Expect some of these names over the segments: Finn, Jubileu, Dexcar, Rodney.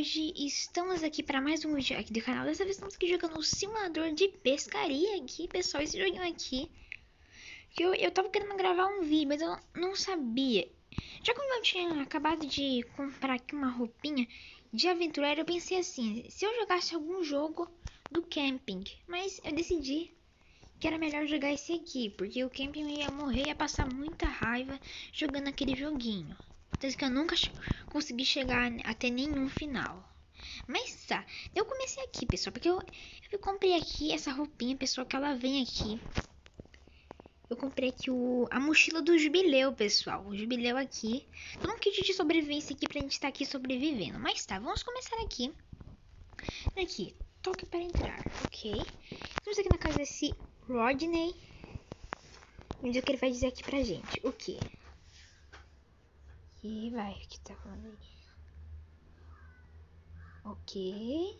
hoje estamos aqui para mais um vídeo aqui do canal. Dessa vez estamos aqui jogando um simulador de pescaria aqui, pessoal. Esse joguinho aqui, que eu tava querendo gravar um vídeo, mas eu não sabia. Já como eu tinha acabado de comprar aqui uma roupinha de aventureiro, eu pensei assim, se eu jogasse algum jogo do camping. Mas eu decidi que era melhor jogar esse aqui, porque o camping ia morrer, ia passar muita raiva jogando aquele joguinho. Tanto que eu nunca consegui chegar até nenhum final. Mas tá, eu comecei aqui, pessoal, porque eu comprei aqui essa roupinha, pessoal, que ela vem aqui. Eu comprei aqui a mochila do Jubileu, pessoal. O Jubileu aqui. Tô num kit de sobrevivência aqui pra gente estar aqui sobrevivendo. Mas tá, vamos começar aqui. Aqui, toque para entrar, ok. Estamos aqui na casa desse Rodney. Vamos ver o que ele vai dizer aqui pra gente. O quê? E vai, o que tá falando aí? Ok.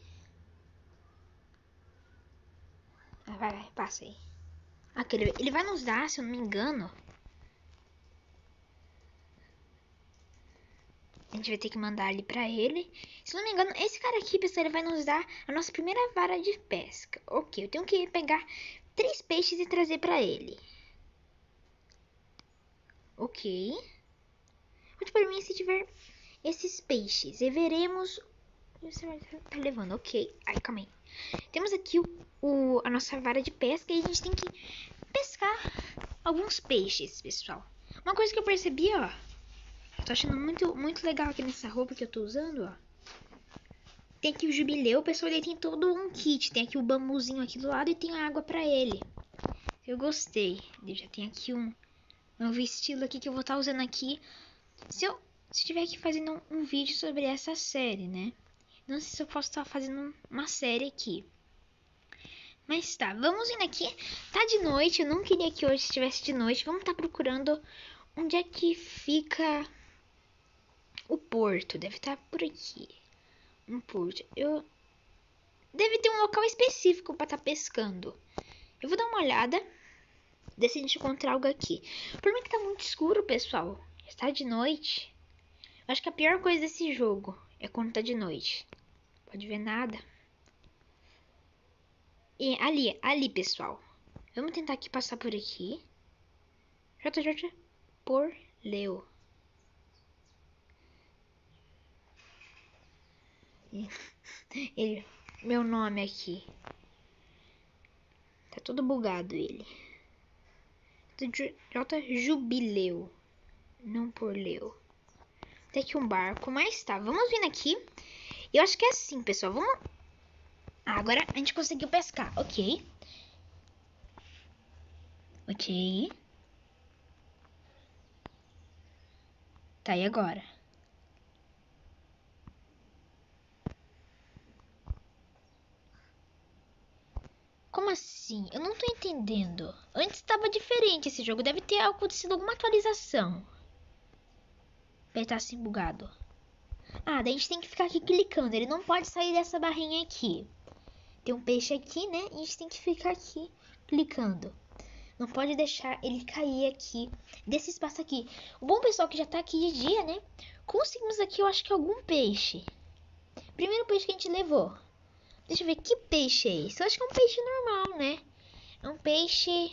Ah, vai, passa aí. Aquele, ele vai nos dar, se eu não me engano. A gente vai ter que mandar ali pra ele. Se eu não me engano, esse cara aqui, pessoal, ele vai nos dar a nossa primeira vara de pesca. Ok, eu tenho que pegar 3 peixes e trazer pra ele. Ok. Muito por mim se tiver esses peixes. E veremos... Tá levando, ok. Ai, calma aí. Temos aqui a nossa vara de pesca e a gente tem que pescar alguns peixes, pessoal. Uma coisa que eu percebi, ó. Tô achando muito legal aqui nessa roupa que eu tô usando, ó. Tem aqui o Jubileu, pessoal, ele tem todo um kit. Tem aqui o bambuzinho aqui do lado e tem a água pra ele. Eu gostei. Ele já tem aqui um novo estilo aqui que eu vou estar usando aqui. Se eu tiver aqui fazendo um vídeo sobre essa série, né? Não sei se eu posso estar fazendo uma série aqui. Mas tá, vamos indo aqui. Tá de noite, eu não queria que hoje estivesse de noite. Vamos estar procurando onde é que fica o porto. Deve estar por aqui. Um porto. Deve ter um local específico para estar pescando. Eu vou dar uma olhada. Ver se a gente encontrar algo aqui. O problema é que tá muito escuro, pessoal. Está de noite. Eu acho que a pior coisa desse jogo é quando tá de noite. Não pode ver nada. E ali, pessoal. Vamos tentar aqui passar por aqui. JJ por Leo. Ele, meu nome aqui. Tá todo bugado ele. J Jubileu. Não por Leo. Tem aqui um barco, mas tá, vamos vindo aqui. Eu acho que é assim, pessoal, vamos... Ah, agora a gente conseguiu pescar, ok. Ok. Tá, e agora? Como assim? Eu não tô entendendo. Antes tava diferente esse jogo, deve ter acontecido alguma atualização. Ele tá assim bugado. Ah, daí a gente tem que ficar aqui clicando. Ele não pode sair dessa barrinha aqui. Tem um peixe aqui, né? E a gente tem que ficar aqui clicando. Não pode deixar ele cair aqui desse espaço aqui. O bom, pessoal, que já tá aqui de dia, né? Conseguimos aqui, eu acho que algum peixe. Primeiro peixe que a gente levou. Deixa eu ver, que peixe é esse? Eu acho que é um peixe normal, né? É um peixe...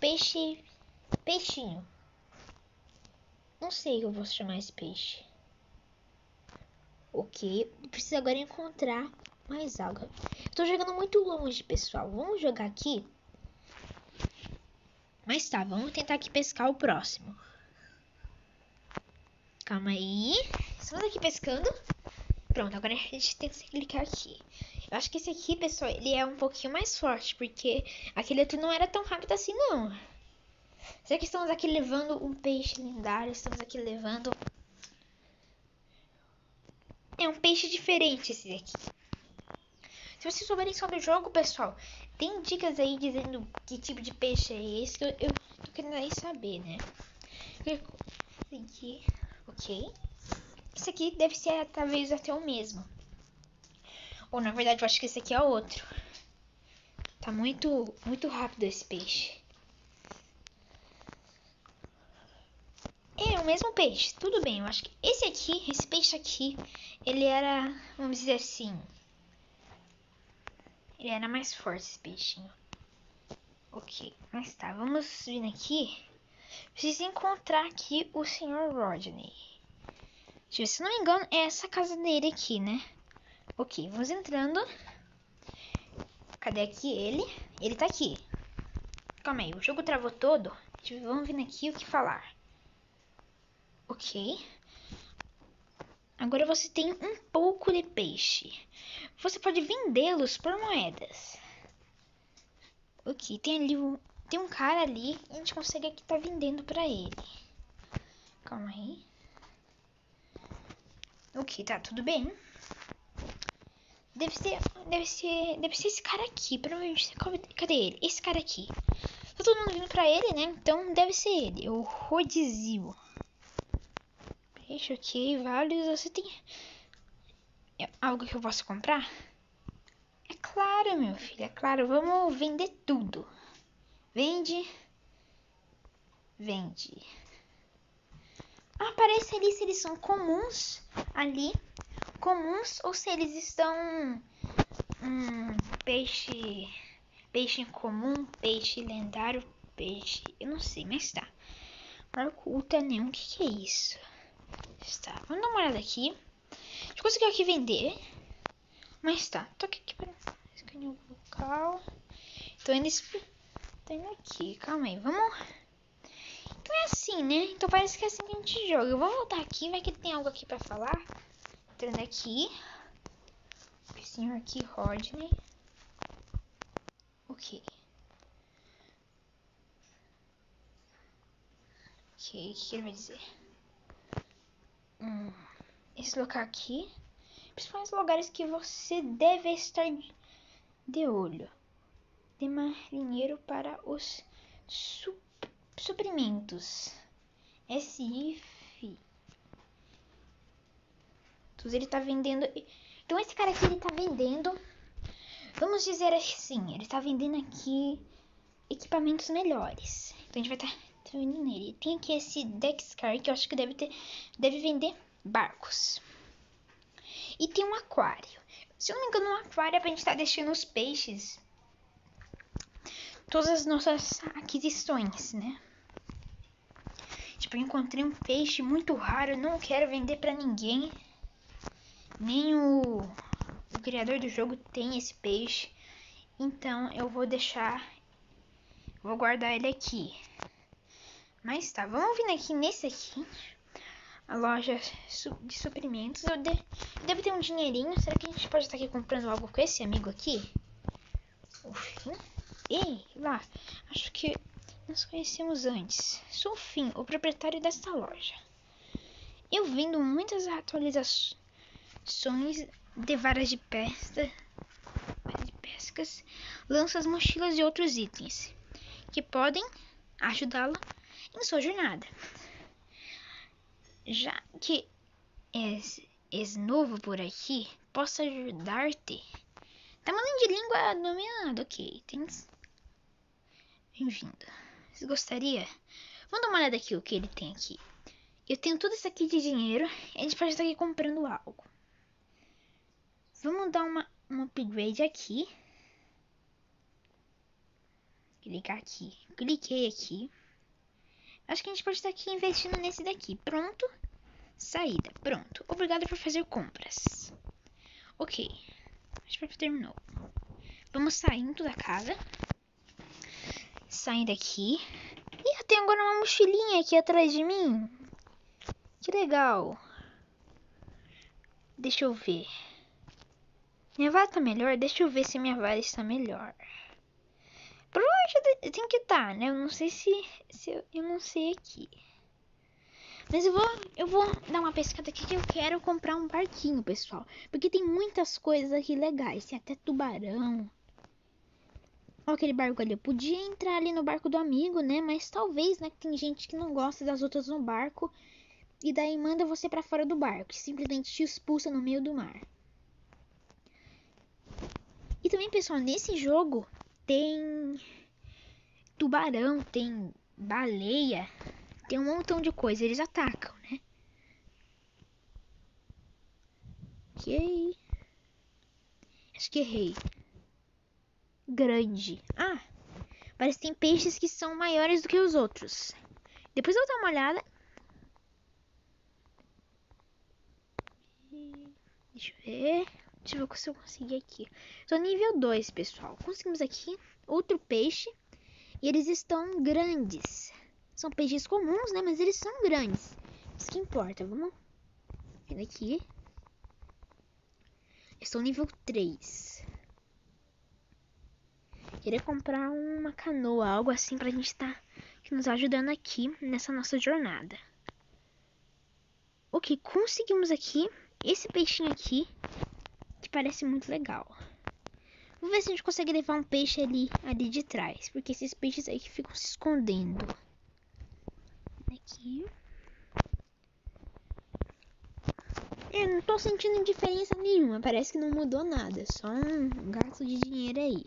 Peixinho. Não sei o que eu vou chamar esse peixe. Ok, preciso agora encontrar mais algo. Tô jogando muito longe, pessoal. Vamos jogar aqui? Mas tá, vamos tentar aqui pescar o próximo. Calma aí. Estamos aqui pescando. Pronto, agora a gente tem que clicar aqui. Eu acho que esse aqui, pessoal, ele é um pouquinho mais forte. Porque aquele outro não era tão rápido assim, não. Será que estamos aqui levando um peixe lendário? Estamos aqui levando... É um peixe diferente esse aqui. Se vocês souberem sobre o jogo, pessoal, tem dicas aí dizendo que tipo de peixe é esse, que eu tô querendo aí saber, né? Aqui, ok. Esse aqui deve ser talvez até o mesmo. Ou na verdade eu acho que esse aqui é outro. Tá muito rápido esse peixe. mesmo peixe. Tudo bem, eu acho que esse peixe aqui, ele era, vamos dizer assim, ele era mais forte, esse peixinho. Ok, mas tá, vamos vir aqui. Preciso encontrar aqui o Sr. Rodney. Deixa eu ver, se não me engano, é essa casa dele aqui, né? Ok, vamos entrando. Cadê aqui ele? Ele tá aqui. Calma aí, o jogo travou todo. Vamos vir aqui o que falar. Ok. Agora você tem um pouco de peixe. Você pode vendê-los por moedas. Ok, tem ali um... Tem um cara ali e a gente consegue aqui tá vendendo pra ele. Calma aí. Ok, tá, tudo bem. Deve ser esse cara aqui. Provavelmente, cadê ele? Esse cara aqui. Tá todo mundo vindo pra ele, né? Então deve ser ele. O Rodizio. Peixe, ok, vários. Você tem algo que eu posso comprar? É claro, meu filho, é claro. Vamos vender tudo. Vende. Aparece ali se eles são comuns ali. Comuns ou se eles estão... Peixe incomum, peixe lendário, peixe... Eu não sei, mas tá. Marco ultra nenhum, o que é isso? Tá, vamos dar uma olhada aqui. A gente conseguiu aqui vender. Mas tá, tô aqui pra... Escanhar o local. Então eles... Aqui, calma aí, vamos. Então é assim, né? Então parece que é assim que a gente joga. Eu vou voltar aqui, vai que tem algo aqui pra falar. Entrando aqui. O senhor aqui, Rodney. Ok. Ok, o que ele vai dizer? Esse local aqui. Principalmente lugares que você deve estar de olho. De marinheiro para os suprimentos. SIF. Então, ele tá vendendo. Então esse cara aqui ele tá vendendo. Vamos dizer assim, ele tá vendendo aqui equipamentos melhores. Então a gente vai tá vendendo nele. Tem aqui esse Dexcar que eu acho que deve vender barcos. E tem um aquário. Se eu não me engano, um aquário é pra gente tá deixando os peixes. Todas as nossas aquisições, né? Tipo, eu encontrei um peixe muito raro, eu não quero vender pra ninguém. Nem o criador do jogo tem esse peixe. Então, eu vou deixar... Vou guardar ele aqui. Mas tá, vamos vir aqui nesse aqui. A loja de suprimentos. Eu devo ter um dinheirinho. Será que a gente pode estar aqui comprando algo com esse amigo aqui? Enfim... Ei, lá, acho que nós conhecemos antes. Sou o Finn, o proprietário desta loja. Eu vendo muitas atualizações de varas de pescas, lanças, mochilas e outros itens que podem ajudá-la em sua jornada. Já que és novo por aqui, posso ajudar-te. Tamanho de língua dominado, ok. Bem-vindo. Você gostaria? Vamos dar uma olhada aqui o que ele tem aqui. Eu tenho tudo isso aqui de dinheiro. A gente pode estar aqui comprando algo. Vamos dar um upgrade aqui. Clicar aqui. Cliquei aqui. Acho que a gente pode estar aqui investindo nesse daqui. Pronto. Saída. Pronto. Obrigado por fazer compras. Ok. Acho que terminou. Vamos saindo da casa. Saindo aqui. Ih, tem agora uma mochilinha aqui atrás de mim. Que legal. Deixa eu ver. Minha vara tá melhor? Deixa eu ver se minha vara está melhor. Provavelmente tem que estar, né? Eu não sei eu não sei aqui. Mas eu vou dar uma pescada aqui que eu quero comprar um barquinho, pessoal. Porque tem muitas coisas aqui legais. Tem até tubarão. Olha aquele barco ali. Eu podia entrar ali no barco do amigo, né? Mas talvez, né? Tem gente que não gosta das outras no barco. E daí manda você pra fora do barco. E simplesmente te expulsa no meio do mar. E também, pessoal, nesse jogo tem tubarão, tem baleia, Tem um montão de coisa, eles atacam, né? Ok. Acho que errei. Grande. Ah, parece que tem peixes que são maiores do que os outros. Depois eu vou dar uma olhada. Deixa eu ver. Deixa eu ver se eu consegui aqui. Tô nível 2, pessoal. Conseguimos aqui outro peixe. E eles estão grandes. São peixes comuns, né? Mas eles são grandes. Isso que importa. Vamos vendo aqui. Eu estou nível 3. Queria comprar uma canoa, algo assim pra gente estar nos ajudando aqui nessa nossa jornada. Ok, conseguimos aqui esse peixinho aqui, que parece muito legal. Vamos ver se a gente consegue levar um peixe ali de trás, porque esses peixes aí que ficam se escondendo. Aqui. Eu não tô sentindo diferença nenhuma, parece que não mudou nada, só um gasto de dinheiro aí.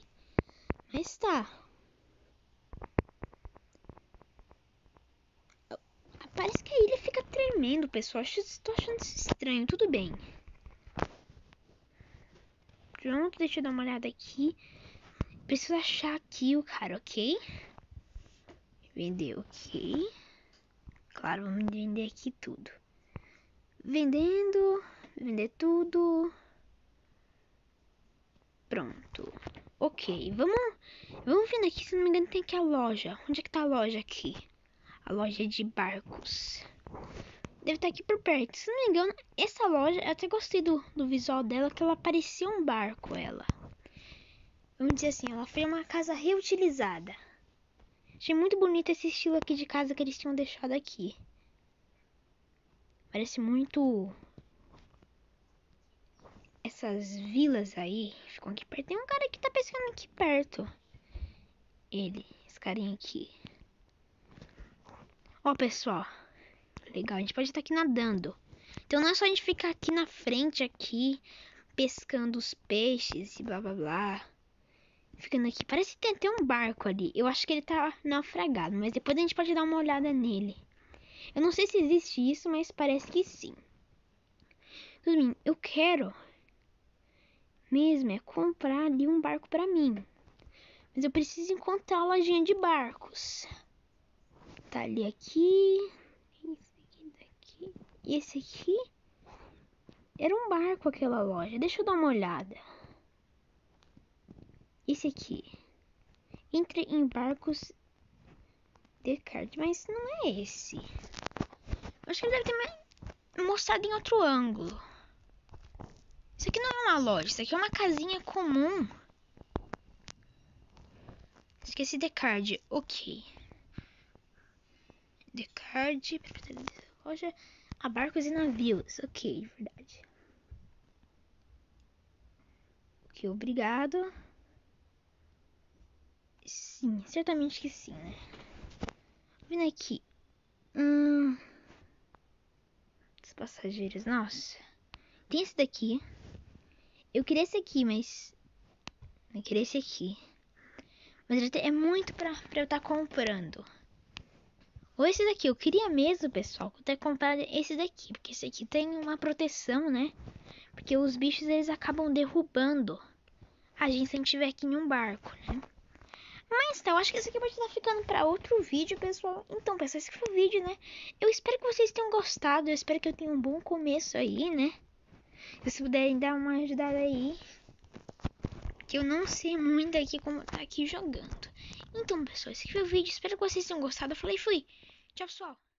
Mas tá. Parece que a ilha fica tremendo, pessoal. Estou achando isso estranho. Tudo bem. Pronto, deixa eu dar uma olhada aqui. Preciso achar aqui o cara, ok? Vender, ok. Claro, vamos vender aqui tudo. Vendendo. Vender tudo. Pronto. Ok, vamos vindo aqui. Se não me engano, tem aqui a loja. Onde é que tá a loja aqui? A loja de barcos. Deve estar aqui por perto. Se não me engano, essa loja, eu até gostei do visual dela, que ela parecia um barco, ela. Vamos dizer assim, ela foi uma casa reutilizada. Achei muito bonito esse estilo aqui de casa que eles tinham deixado aqui. Parece muito... Essas vilas aí, ficam aqui perto. Tem um cara que tá pescando aqui perto. Esse carinha aqui. Ó, pessoal, legal, a gente pode estar aqui nadando. Então não é só a gente ficar aqui na frente, aqui, pescando os peixes e blá blá blá. Ficando aqui, parece que tem até um barco ali. Eu acho que ele tá naufragado, mas depois a gente pode dar uma olhada nele. Eu não sei se existe isso, mas parece que sim. Tudo bem, eu quero mesmo é comprar ali um barco pra mim. Mas eu preciso encontrar a lojinha de barcos. Tá ali aqui. E esse aqui era um barco, aquela loja. Deixa eu dar uma olhada. Esse aqui. Entre em barcos de card. Mas não é esse. Acho que ele deve ter mais mostrado em outro ângulo. Isso aqui não é uma loja. Isso aqui é uma casinha comum. Esqueci de card. Ok. The card, loja, a barcos e navios, ok, de verdade. Ok, obrigado. Sim, certamente que sim, né? Vindo aqui. Os passageiros, nossa. Tem esse daqui. Eu queria esse aqui, mas... Eu queria esse aqui. Mas é muito pra eu estar comprando. Ou esse daqui, eu queria mesmo, pessoal, até comprar esse daqui, porque esse aqui tem uma proteção, né? Porque os bichos, eles acabam derrubando a gente se a gente estiver aqui em um barco, né? Mas tá, eu acho que esse aqui pode estar ficando pra outro vídeo, pessoal. Então, pessoal, esse foi o vídeo, né? Eu espero que vocês tenham gostado, eu espero que eu tenha um bom começo aí, né? Se vocês puderem dar uma ajudada aí, que eu não sei muito aqui como tá aqui jogando. Então, pessoal, esse aqui foi o vídeo. Espero que vocês tenham gostado. Eu falei, fui. Tchau, pessoal.